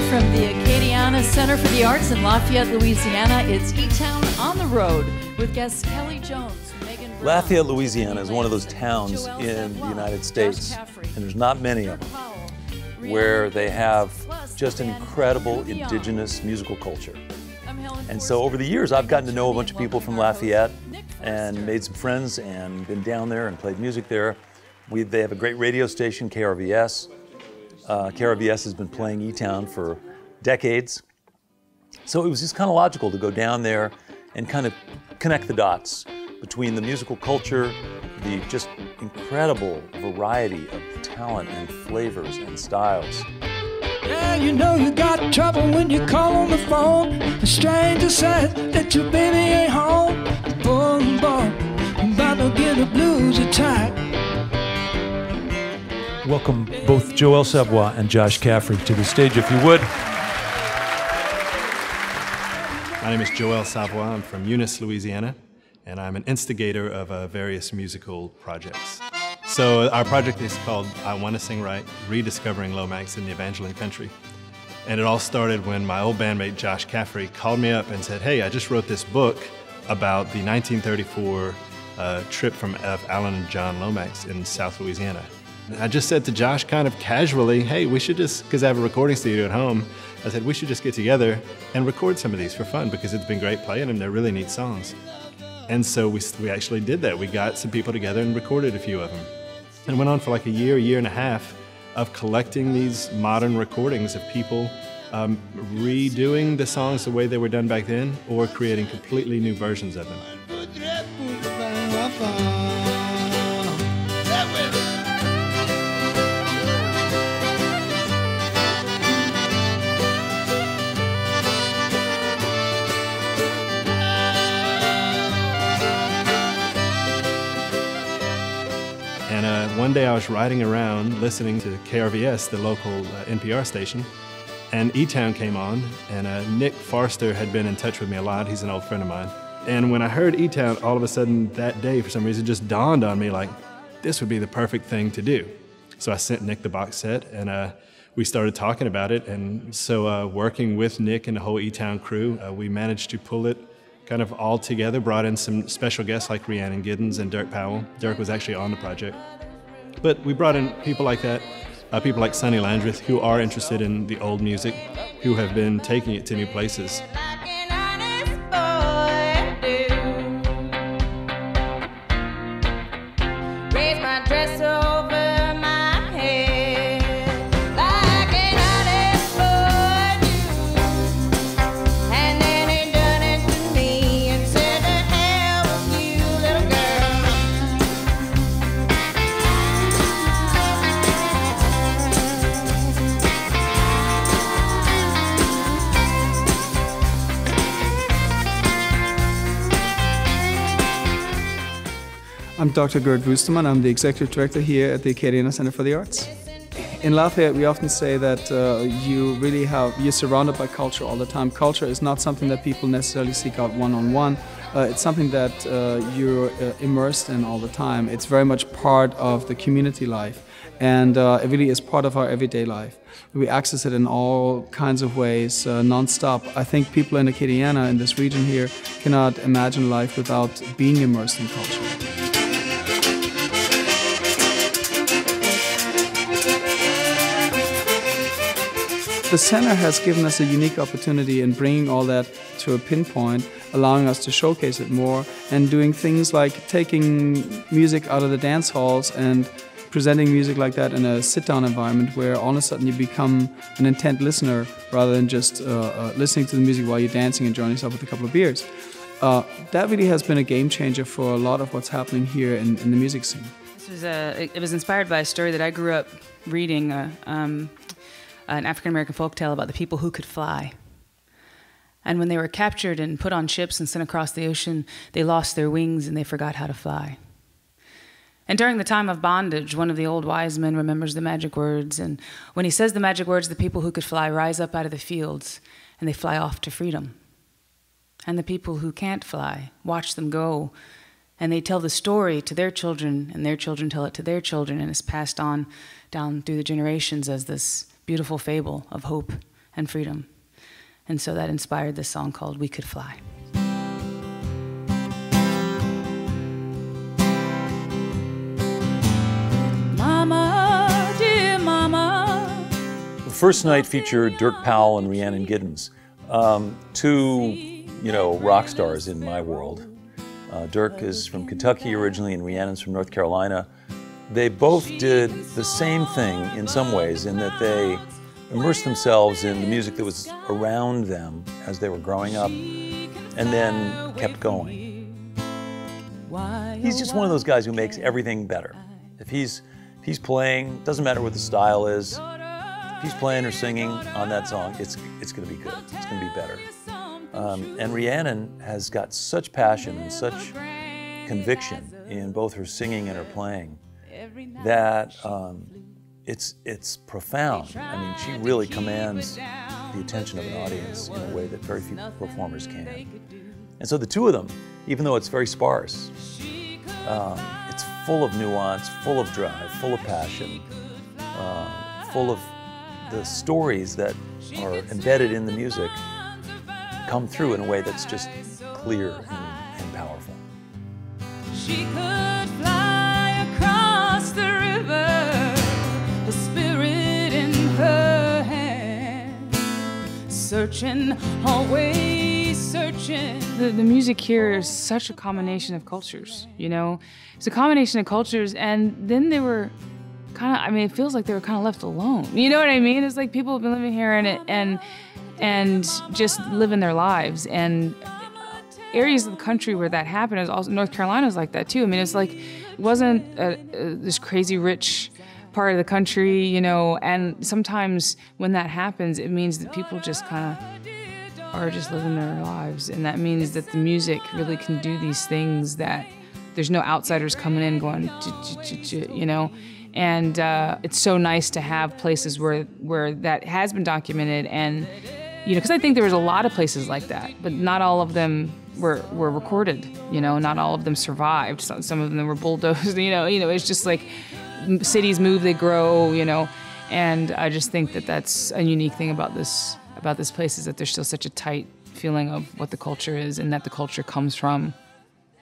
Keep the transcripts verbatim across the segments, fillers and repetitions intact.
Savoy from the Acadiana Center for the Arts in Lafayette, Louisiana. It's E-Town on the road with guests Kelly Jones, Megan Brown. Lafayette, Louisiana is one of those towns in the United States, and there's not many of them, where they have just an incredible indigenous musical culture. And so over the years, I've gotten to know a bunch of people from Lafayette and made some friends and been down there and played music there. We, they have a great radio station, K R V S. Uh, K R V S has been playing E-Town for decades. So it was just kind of logical to go down there and kind of connect the dots between the musical culture, the just incredible variety of talent and flavors and styles. Yeah, you know you got trouble when you call on the phone. A stranger says that your baby ain't home. Boom, boom, about to get the blues attack. Welcome both Joel Savoy and Josh Caffery to the stage, if you would. My name is Joel Savoy. I'm from Eunice, Louisiana, and I'm an instigator of uh, various musical projects. So our project is called I Wanna Sing Right, Rediscovering Lomax in the Evangeline Country. And it all started when my old bandmate Josh Caffery called me up and said, hey, I just wrote this book about the nineteen thirty-four uh, trip from F. Alan and John Lomax in South Louisiana. And I just said to Josh kind of casually, hey, we should just, because I have a recording studio at home, I said, we should just get together and record some of these for fun because it's been great playing them. They're really neat songs. And so we, we actually did that. We got some people together and recorded a few of them. And went on for like a year, year and a half of collecting these modern recordings of people um, redoing the songs the way they were done back then or creating completely new versions of them. One day I was riding around listening to K R V S, the local uh, N P R station, and E-Town came on, and uh, Nick Forster had been in touch with me a lot. He's an old friend of mine. And when I heard E-Town, all of a sudden that day, for some reason, just dawned on me like, this would be the perfect thing to do. So I sent Nick the box set, and uh, we started talking about it. And so uh, working with Nick and the whole E-Town crew, uh, we managed to pull it kind of all together, brought in some special guests like Rhiannon Giddens and Dirk Powell. Dirk was actually on the project. But we brought in people like that, uh, people like Sonny Landreth, who are interested in the old music, who have been taking it to new places. I'm Doctor Gerd Wusterman. I'm the Executive Director here at the Acadiana Center for the Arts. In Lafayette, we often say that uh, you really have, you're surrounded by culture all the time. Culture is not something that people necessarily seek out one-on-one. Uh, it's something that uh, you're uh, immersed in all the time. It's very much part of the community life, and uh, it really is part of our everyday life. We access it in all kinds of ways, uh, non-stop. I think people in Acadiana, in this region here, cannot imagine life without being immersed in culture. The center has given us a unique opportunity in bringing all that to a pinpoint, allowing us to showcase it more and doing things like taking music out of the dance halls and presenting music like that in a sit-down environment where all of a sudden you become an intent listener rather than just uh, uh, listening to the music while you're dancing and enjoying yourself with a couple of beers. Uh, that really has been a game changer for a lot of what's happening here in, in the music scene. This was a, it was inspired by a story that I grew up reading. Uh, um an African-American folktale about the people who could fly. And when they were captured and put on ships and sent across the ocean, they lost their wings and they forgot how to fly. And during the time of bondage, one of the old wise men remembers the magic words, and when he says the magic words, the people who could fly rise up out of the fields and they fly off to freedom. And the people who can't fly watch them go, and they tell the story to their children, and their children tell it to their children, and it's passed on down through the generations as this beautiful fable of hope and freedom. And so that inspired this song called We Could Fly. Mama, dear mama. The first night featured Dirk Powell and Rhiannon Giddens, um, two, you know, rock stars in my world. Uh, Dirk is from Kentucky originally, and Rhiannon's from North Carolina. They both did the same thing in some ways, in that they immersed themselves in the music that was around them as they were growing up, and then kept going. He's just one of those guys who makes everything better. If he's, if he's playing, doesn't matter what the style is, if he's playing or singing on that song, it's, it's gonna be good, it's gonna be better. Um, and Rhiannon has got such passion and such conviction in both her singing and her playing that um, it's, it's profound. I mean, she really commands the attention of an audience in a way that very few performers can. And so the two of them, even though it's very sparse, um, it's full of nuance, full of drive, full of passion, uh, full of the stories that are embedded in the music come through in a way that's just clear and, and powerful. She could fly across the river, a spirit in her hand, searching, always searching. The, the music here is such a combination of cultures, you know? It's a combination of cultures, and then they were kind of, I mean, it feels like they were kind of left alone. You know what I mean? It's like people have been living here, and it, and and just living their lives. And areas of the country where that happened, is also North Carolina was like that too. I mean, it's like, it wasn't a, a, this crazy rich part of the country, you know, and sometimes when that happens, it means that people just kind of are just living their lives. And that means that the music really can do these things that there's no outsiders coming in going, j-j-j-j, you know? And uh, it's so nice to have places where, where that has been documented. And you know, because I think there was a lot of places like that, but not all of them were were recorded. You know, not all of them survived. Some, some of them were bulldozed. You know, you know, it's just like cities move, they grow. You know, and I just think that that's a unique thing about this about this place, is that there's still such a tight feeling of what the culture is, and that the culture comes from,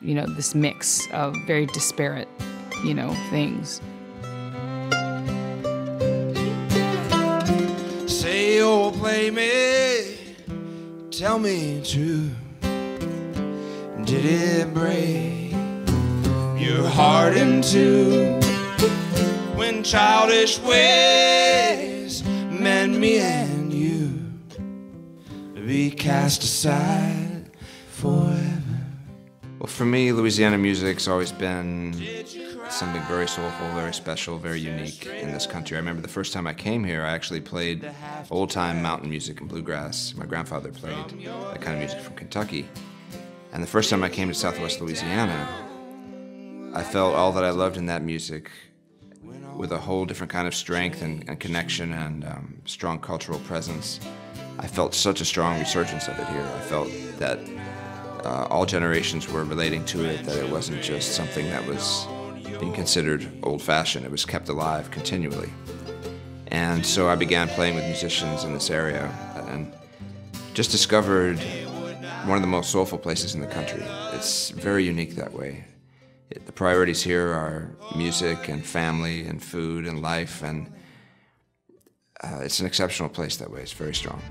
you know, this mix of very disparate, you know, things. Say, oh, play me, tell me true, did it break your heart in two, when childish ways meant me and you to be cast aside forever? Well, for me, Louisiana music's always been something very soulful, very special, very unique in this country. I remember the first time I came here, I actually played old-time mountain music and bluegrass. My grandfather played that kind of music from Kentucky. And the first time I came to Southwest Louisiana, I felt all that I loved in that music with a whole different kind of strength and, and connection and um, strong cultural presence. I felt such a strong resurgence of it here. I felt that uh, all generations were relating to it, that it wasn't just something that was being considered old-fashioned. It was kept alive continually. And so I began playing with musicians in this area and just discovered one of the most soulful places in the country. It's very unique that way. It, the priorities here are music and family and food and life, and uh, it's an exceptional place that way. It's very strong.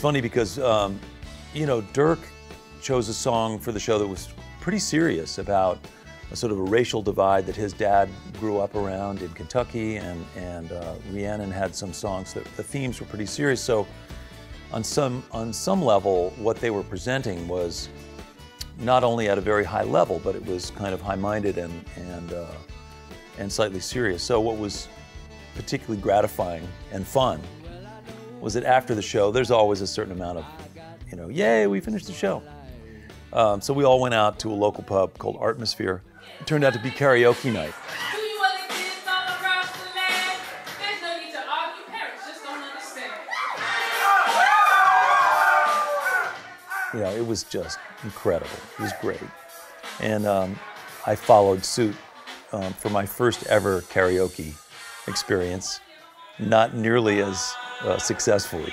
funny because, um, you know, Dirk chose a song for the show that was pretty serious about a sort of a racial divide that his dad grew up around in Kentucky, and, and uh, Rhiannon had some songs that the themes were pretty serious. So on some, on some level, what they were presenting was not only at a very high level, but it was kind of high-minded and, and, uh, and slightly serious. So what was particularly gratifying and fun was that after the show, there's always a certain amount of, you know, yay, we finished the show. Um, so we all went out to a local pub called Artmosphere. It turned out to be karaoke night. Do you want to kids all around the land? There's no need to argue, parents just don't understand. You know, it was just incredible. It was great. And um, I followed suit um, for my first ever karaoke experience, not nearly as uh, successfully,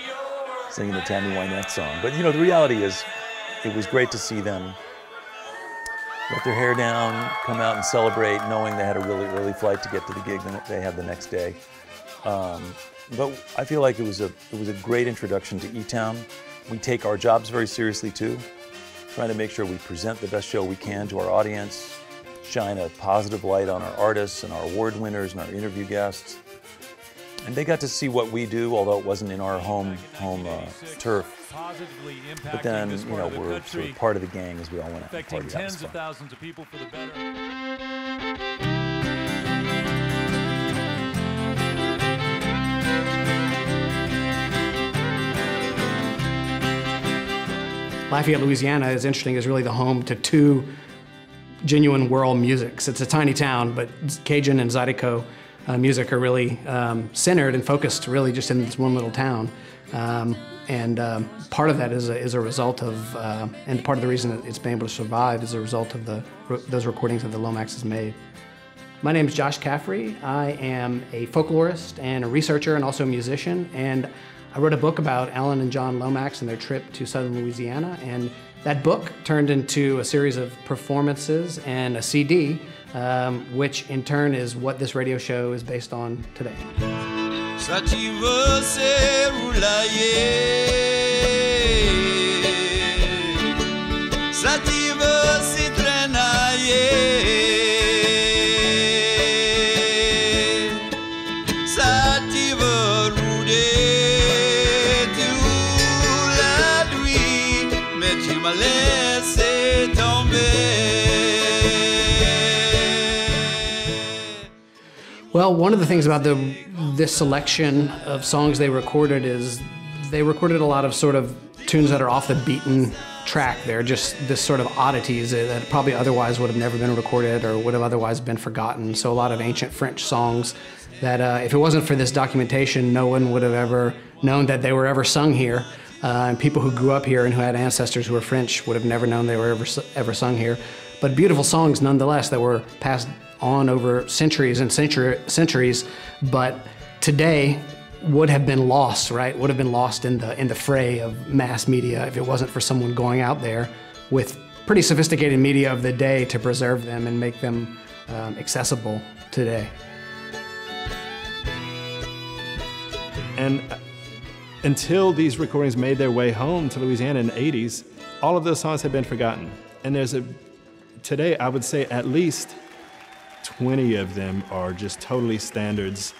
singing the Tammy Wynette song. But you know, the reality is, it was great to see them let their hair down, come out and celebrate, knowing they had a really early flight to get to the gig that they had the next day. Um, but I feel like it was a it was a great introduction to E-Town. We take our jobs very seriously too, trying to make sure we present the best show we can to our audience, shine a positive light on our artists and our award winners and our interview guests. And they got to see what we do, although it wasn't in our home home uh, turf. But then, you know, we're sort of part of the gang as we all went out and partied. Tens of thousands of people for the better. Lafayette, Louisiana is interesting, is really the home to two genuine world musics. It's a tiny town, but Cajun and Zydeco uh, music are really um, centered and focused really just in this one little town. Um, And um, part of that is a, is a result of, uh, and part of the reason it's been able to survive is a result of the those recordings that the Lomax has made. My name is Josh Caffery. I am a folklorist and a researcher and also a musician. And I wrote a book about Alan and John Lomax and their trip to southern Louisiana. And that book turned into a series of performances and a C D, um, which in turn is what this radio show is based on today. Well, one of the things about the this selection of songs they recorded is they recorded a lot of sort of tunes that are off the beaten track. They're just this sort of oddities that probably otherwise would have never been recorded or would have otherwise been forgotten. So a lot of ancient French songs that uh, if it wasn't for this documentation, no one would have ever known that they were ever sung here. Uh, and people who grew up here and who had ancestors who were French would have never known they were ever, ever sung here. But beautiful songs nonetheless that were passed on over centuries and century, centuries, but today would have been lost, right? Would have been lost in the in the fray of mass media if it wasn't for someone going out there with pretty sophisticated media of the day to preserve them and make them um, accessible today. And until these recordings made their way home to Louisiana in the eighties, all of those songs had been forgotten. And there's a, today I would say at least twenty of them are just totally standards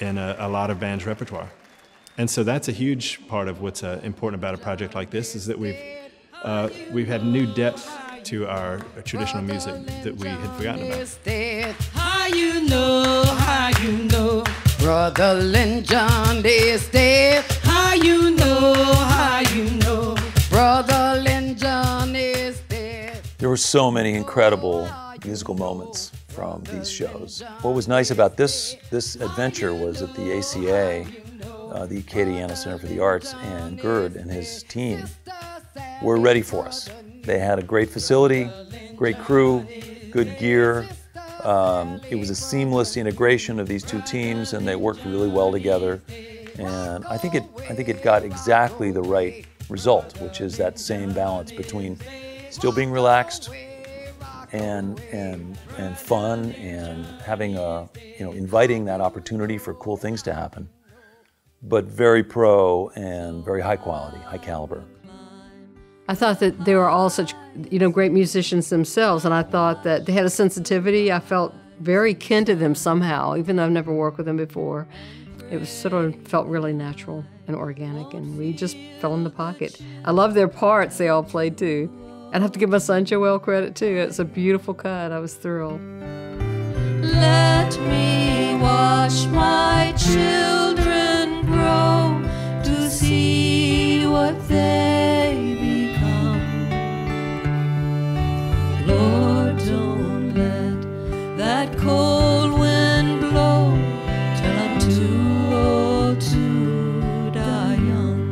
in a, a lot of bands' repertoire. And so that's a huge part of what's uh, important about a project like this, is that we've, uh, we've had new depth to our traditional music that we had forgotten about. How you know, how you know, Brother Lynn John is dead. How you know, how you know, Brother Lynn John is dead. There were so many incredible musical moments from these shows. What was nice about this this adventure was that the A C A, uh, the Acadiana Center for the Arts, and Gerd and his team were ready for us. They had a great facility, great crew, good gear. Um, it was a seamless integration of these two teams, and they worked really well together. And I think it I think it got exactly the right result, which is that same balance between still being relaxed, and and and fun, and having a, you know, inviting that opportunity for cool things to happen, but very pro and very high quality, high caliber. I thought that they were all such, you know, great musicians themselves, and I thought that they had a sensitivity. I felt very kin to them somehow, even though I've never worked with them before. It was sort of felt really natural and organic, and we just fell in the pocket. I love their parts they all played too. I'd have to give my son Joel credit too. It's a beautiful cut. I was thrilled. Let me watch my children grow to see what they become. Lord, don't let that cold wind blow till I'm too old to die young.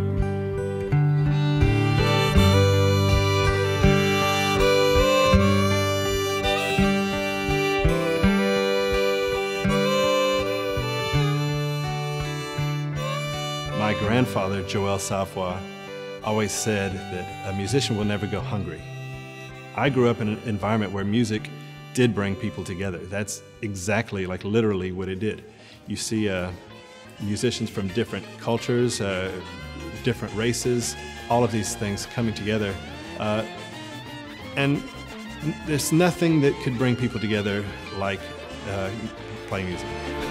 My grandfather, Joel Savoy, always said that a musician will never go hungry. I grew up in an environment where music did bring people together. That's exactly, like literally, what it did. You see uh, musicians from different cultures, uh, different races, all of these things coming together. Uh, and there's nothing that could bring people together like uh, playing music.